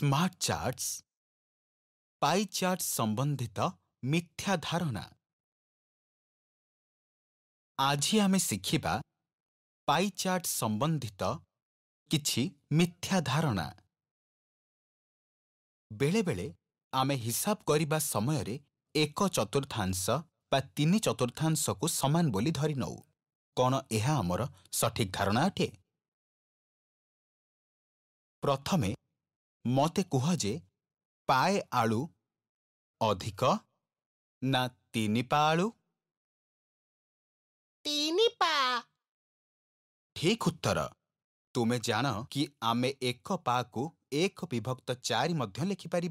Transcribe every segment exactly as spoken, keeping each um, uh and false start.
Smart charts, pie chart संबंधित मिथ्या धारणा। आज आमे शिखिबा पाई चार्ट संबंधित किछि मिथ्या धारणा। बेले बेले आमे हिसाब करिबा समय रे एक चतुर्थांश बा तीन चतुर्थांश को समान बोली धरि नौ। कोन एहा हमर सठिक धारणा अटे? प्रथमे मते कह जे पाए आलू अधिक ना तीन पा आलू? तीन पा। ठीक उत्तर। तुम्हें जान कि आमे एक पा को एक विभक्त चारि मध्य लिखिपर।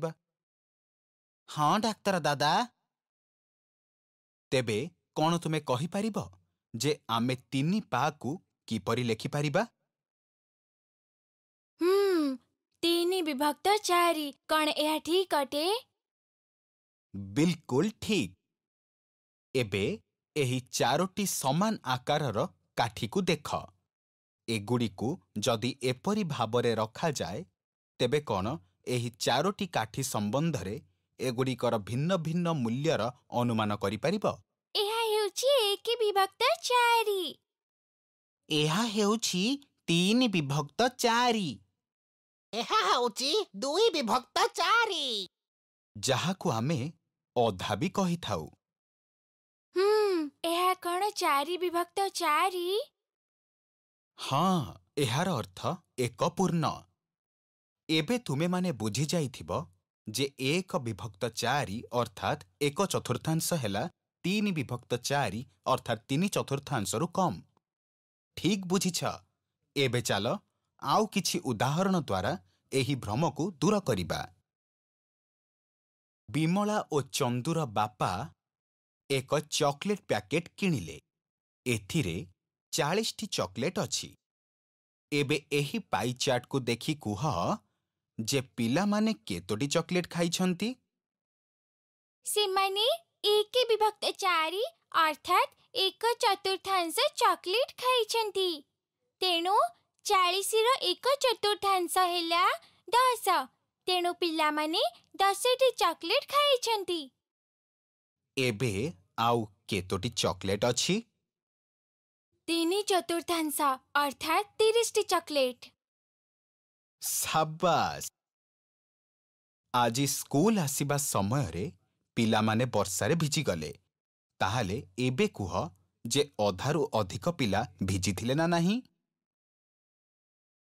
हाँ डाक्तर दादा। तेबे कौन तुम्हें कही पारिबा जे आमे तीन पा को किपरि लिखिपर? तीनी विभक्त चारि। कौन यह ठीक अटे? बिल्कुल ठीक। एबे एही चारोटी समान आकारर काठी को देख। एगुड़ी को जदि एपरी भावरे रखा जाए तेबे कौन एही चारोटी काठी संबंध रे एगुड़िकर भिन्न भिन्न मूल्यर अनुमान करिपारिबा? एहा हेउछि एक विभक्त चारि। एहा हेउछि तीन विभक्त चारि। एहा होची दुई विभक्त चारि, जहाकु आमे अधा भी कही थाउ। हम्म एहा कण चारि विभक्त चारि? हाँ, एहार अर्थ एक पूर्ण। एबे तुमे माने बुझी जाइथिबो जे एक विभक्त चारि अर्थात एक चतुर्थांश हैला तीन विभक्त चारि अर्थात तीन चतुर्थांश रु कम। ठीक बुझीछ। एबे चलो आउ किछि उदाहरण द्वारा एही भ्रम को दूर करिबा। विमला और चंदूर बापा एक चॉकलेट पैकेट किणिले। एथिरे चालीस टी चॉकलेट अछि। एबे एही पाई चार्ट को देखि कुह जे पिला माने केतोटी चॉकलेट खाइछंती? से माने एक विभक्त चारि अर्थात एक चतुर्थांश चॉकलेट खाइछंती। तेनु चालीस रो एक चतुर्थांश हैला दस। तेणु पिला माने दस टी चॉकलेट खाइछंती। एबे आउ केतोटी चॉकलेट अछि? तीन चतुर्थांश अर्थात तीस टी चॉकलेट। शाबाश। आजि स्कूल आसीबा समय रे पिला माने वर्षा रे भिजि गले। ताहाले एबे कुह जे अधारू अधिक पिला भिजि थिले ना नाही?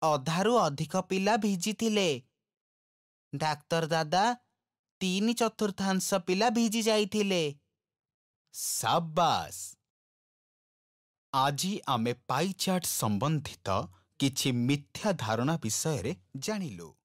अधारू अधिक पिला भिजी थिले डाक्टर दादा। तीन चतुर्थांश पिला भिजी जाइथिले। शाबाश। आजी आमे पाई चार्ट संबंधित किछि मिथ्या धारणा विषय रे जानिलु।